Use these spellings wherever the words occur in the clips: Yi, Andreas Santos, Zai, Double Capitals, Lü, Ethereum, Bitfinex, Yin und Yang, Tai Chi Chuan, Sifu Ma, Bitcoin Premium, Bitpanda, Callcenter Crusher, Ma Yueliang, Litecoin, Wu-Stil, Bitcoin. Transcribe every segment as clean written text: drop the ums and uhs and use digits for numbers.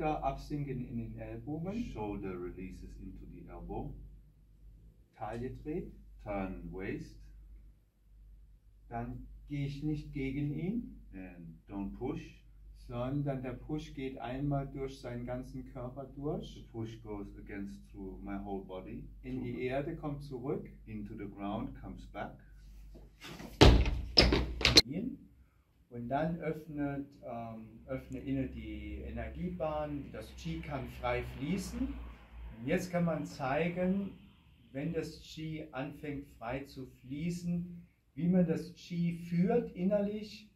Absinken in den Ellbogen. Shoulder releases into the elbow. Taille dreht. Turn waist. Dann gehe ich nicht gegen ihn. And don't push. Sondern der Push geht einmal durch seinen ganzen Körper durch. The push goes against through my whole body. In die Erde, kommt zurück. Into the ground, comes back. Und dann öffne inne die Energiebahn, das Qi kann frei fließen. Und jetzt kann man zeigen, wenn das Qi anfängt frei zu fließen, wie man das Qi führt innerlich.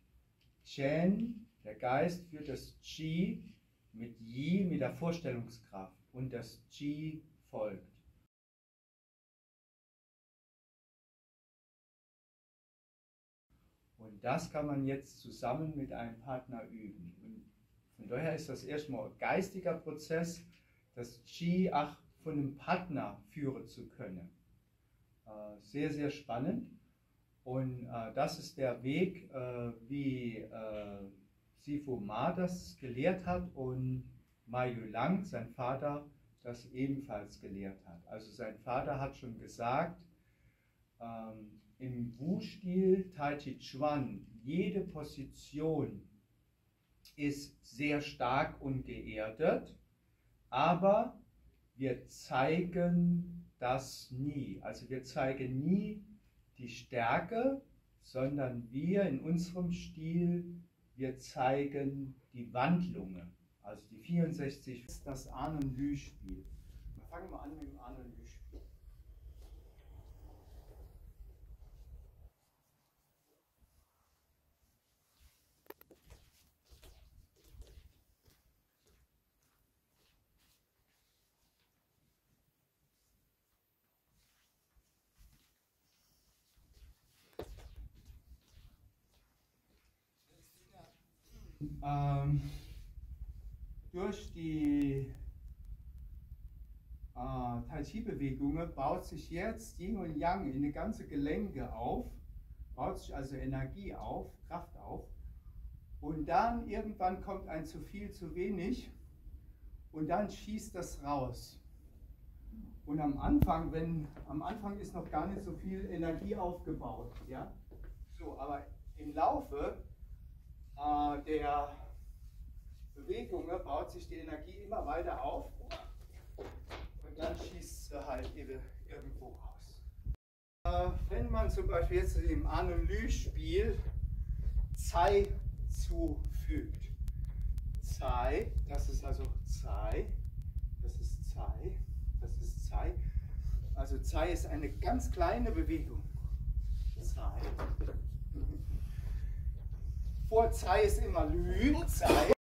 Chen, der Geist, führt das Qi mit Yi, mit der Vorstellungskraft, und das Qi folgt. Und das kann man jetzt zusammen mit einem Partner üben. Und von daher ist das erstmal ein geistiger Prozess, das Qi auch von einem Partner führen zu können. Sehr, sehr spannend. Und das ist der Weg, wie Sifu Ma das gelehrt hat und Ma Yueliang, sein Vater, das ebenfalls gelehrt hat. Also sein Vater hat schon gesagt, im Wu-Stil Tai Chi Chuan, jede Position ist sehr stark und geerdet, aber wir zeigen das nie. Also wir zeigen nie die Stärke, sondern wir in unserem Stil, wir zeigen die Wandlungen. Also die 64 ist das An- und Lü-Spiel. Wir fangen mal an mit dem An- und Lü-Spiel. Durch die Tai Chi Bewegungen baut sich jetzt Yin und Yang in die ganze Gelenke auf, baut sich also Energie auf, Kraft auf, und dann irgendwann kommt ein zu viel, zu wenig, und dann schießt das raus. Und am Anfang ist noch gar nicht so viel Energie aufgebaut, ja? So, aber im Laufe der Bewegung baut sich die Energie immer weiter auf, und dann schießt sie halt irgendwo raus. Wenn man zum Beispiel jetzt dem An- und Lü-Spiel Zai zufügt, Zai, das ist also Zai, das ist Zai, das ist Zai, also Zai ist eine ganz kleine Bewegung, Zai. Vor Zai ist immer Lü, Zai.